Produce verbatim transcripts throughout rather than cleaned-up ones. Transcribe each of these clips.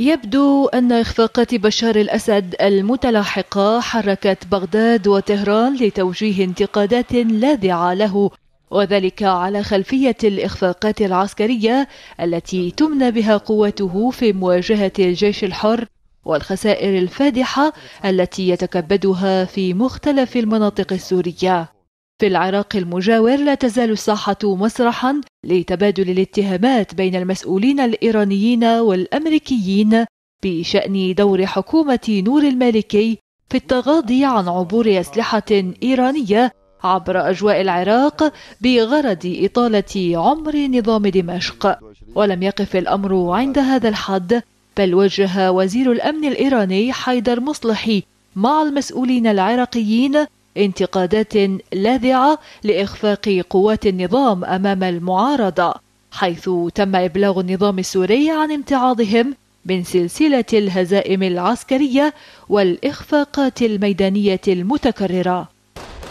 يبدو أن إخفاقات بشار الأسد المتلاحقة حركت بغداد وطهران لتوجيه انتقادات لاذعة له، وذلك على خلفية الإخفاقات العسكرية التي تمنى بها قوته في مواجهة الجيش الحر والخسائر الفادحة التي يتكبدها في مختلف المناطق السورية. في العراق المجاور لا تزال الساحة مسرحا لتبادل الاتهامات بين المسؤولين الإيرانيين والأمريكيين بشأن دور حكومة نور المالكي في التغاضي عن عبور أسلحة إيرانية عبر أجواء العراق بغرض إطالة عمر نظام دمشق. ولم يقف الأمر عند هذا الحد، بل وجه وزير الأمن الإيراني حيدر مصلحي مع المسؤولين العراقيين انتقادات لاذعة لإخفاق قوات النظام أمام المعارضة، حيث تم إبلاغ النظام السوري عن امتعاضهم من سلسلة الهزائم العسكرية والإخفاقات الميدانية المتكررة.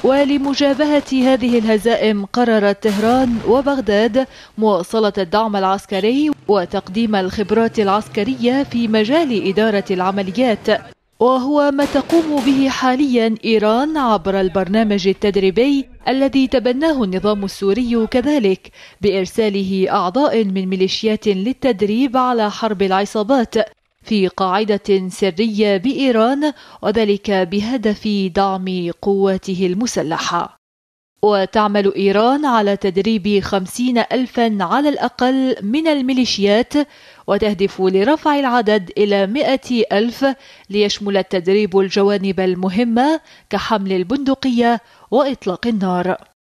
ولمجابهة هذه الهزائم قررت طهران وبغداد مواصلة الدعم العسكري وتقديم الخبرات العسكرية في مجال إدارة العمليات، وهو ما تقوم به حاليا إيران عبر البرنامج التدريبي الذي تبناه النظام السوري كذلك بإرساله أعضاء من ميليشيات للتدريب على حرب العصابات في قاعدة سرية بإيران، وذلك بهدف دعم قواته المسلحة. وتعمل إيران على تدريب خمسين ألفا على الأقل من الميليشيات، وتهدف لرفع العدد إلى مئة ألف ليشمل التدريب الجوانب المهمة كحمل البندقية وإطلاق النار.